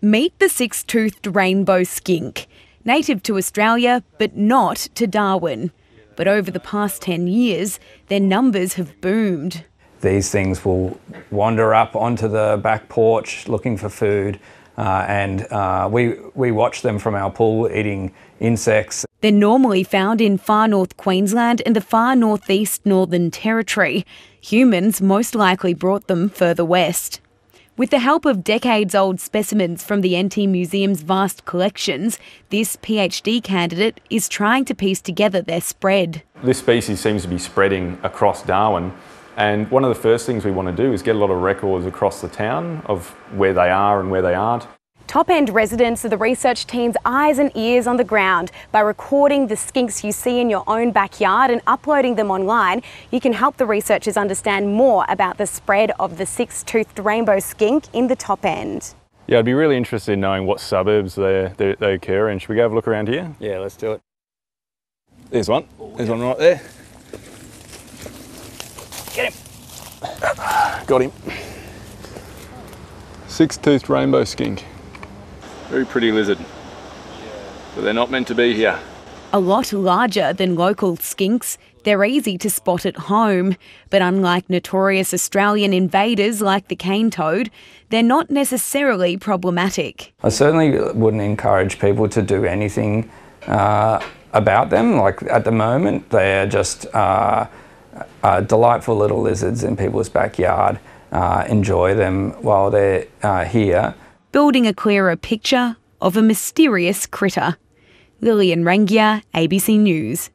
Meet the six-toothed rainbow skink, native to Australia but not to Darwin. But over the past 10 years, their numbers have boomed. These things will wander up onto the back porch looking for food, and we watch them from our pool eating insects. They're normally found in far north Queensland and the far northeast Northern Territory. Humans most likely brought them further west. With the help of decades-old specimens from the NT Museum's vast collections, this PhD candidate is trying to piece together their spread. This species seems to be spreading across Darwin, and one of the first things we want to do is get a lot of records across the town of where they are and where they aren't. Top-end residents are the research team's eyes and ears on the ground. By recording the skinks you see in your own backyard and uploading them online, you can help the researchers understand more about the spread of the six-toothed rainbow skink in the top end. Yeah, I'd be really interested in knowing what suburbs they occur in. Should we go have a look around here? Yeah, let's do it. There's one. There's one right there. Get him. Got him. Six-toothed rainbow skink. Very pretty lizard, but they're not meant to be here. A lot larger than local skinks, they're easy to spot at home. But unlike notorious Australian invaders like the cane toad, they're not necessarily problematic. I certainly wouldn't encourage people to do anything about them. Like at the moment, they're just delightful little lizards in people's backyard. Enjoy them while they're here. Building a clearer picture of a mysterious critter. Lillian Rangiah, ABC News.